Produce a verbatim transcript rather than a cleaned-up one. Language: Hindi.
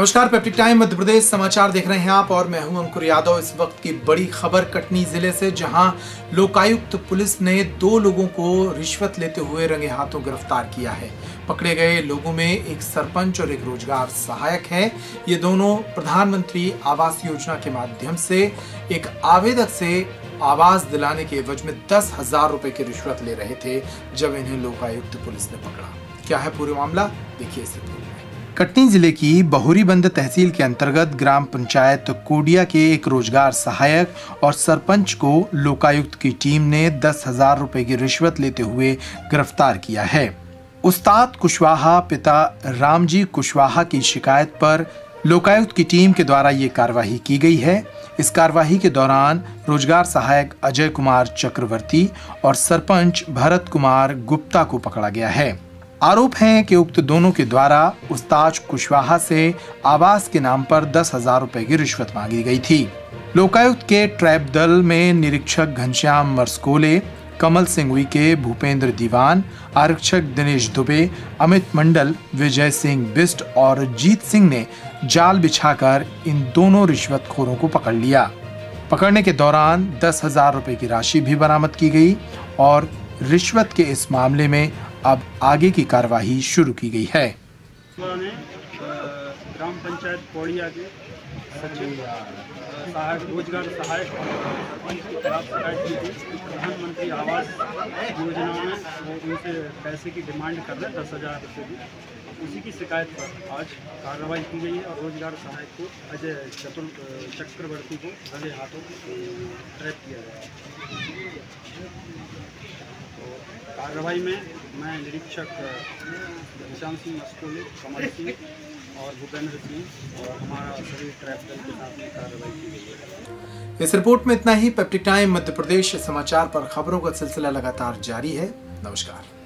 नमस्कार, पेप्टेक टाइम मध्य प्रदेश समाचार देख रहे हैं आप और मैं हूं अंकुर यादव। इस वक्त की बड़ी खबर कटनी जिले से, जहां लोकायुक्त पुलिस ने दो लोगों को रिश्वत लेते हुए रंगे हाथों गिरफ्तार किया है। पकड़े गए लोगों में एक सरपंच और एक रोजगार सहायक है। ये दोनों प्रधानमंत्री आवास योजना के माध्यम से एक आवेदक से आवास दिलाने के एवज में दस हजार रुपए की रिश्वत ले रहे थे जब इन्हें लोकायुक्त पुलिस ने पकड़ा। क्या है पूरा मामला, देखिए इस रिपोर्ट में। कटनी जिले की बहुरीबंद तहसील के अंतर्गत ग्राम पंचायत कोडिया के एक रोजगार सहायक और सरपंच को लोकायुक्त की टीम ने दस हजार रुपये की रिश्वत लेते हुए गिरफ्तार किया है। उस्ताद कुशवाहा पिता रामजी कुशवाहा की शिकायत पर लोकायुक्त की टीम के द्वारा ये कार्यवाही की गई है। इस कार्यवाही के दौरान रोजगार सहायक अजय कुमार चक्रवर्ती और सरपंच भरत कुमार गुप्ता को पकड़ा गया है। आरोप है कि उक्त दोनों के द्वारा उस्ताद कुशवाहा से आवास के नाम पर दस हजार रुपए की रिश्वत मांगी गई थी। लोकायुक्त के ट्रैप दल में निरीक्षक घनश्यामे कमल सिंहवी के भूपेंद्र दीवान, आरक्षक दिनेश दुबे, अमित मंडल, विजय सिंह बिस्ट और जीत सिंह ने जाल बिछाकर इन दोनों रिश्वतखोरों को पकड़ लिया। पकड़ने के दौरान दस हजार रुपए की राशि भी बरामद की गई और रिश्वत के इस मामले में अब आगे की कार्यवाही शुरू की गई है। ग्राम पंचायत कोडिया के सचिव सहायक रोजगार सहायक की खिलाफ शिकायत की थी। प्रधानमंत्री आवास योजना में वो उनसे पैसे की डिमांड कर रहे दस हज़ार रुपये की। उसी की शिकायत पर आज कार्रवाई की गई है और रोजगार सहायक को अजय चतुर चक्रवर्ती को रंगे हाथों ट्रैप किया गया। कार्रवाई में मैं निरीक्षक घनश्याम सिंह मस्कोले, कमल सिंह और भूपेंद्र सिंह और हमारा सभी ट्रैप दल के साथ में कार्रवाई की गई है। इस रिपोर्ट में इतना ही। पेप्टेक टाइम मध्य प्रदेश समाचार पर खबरों का सिलसिला लगातार जारी है। नमस्कार।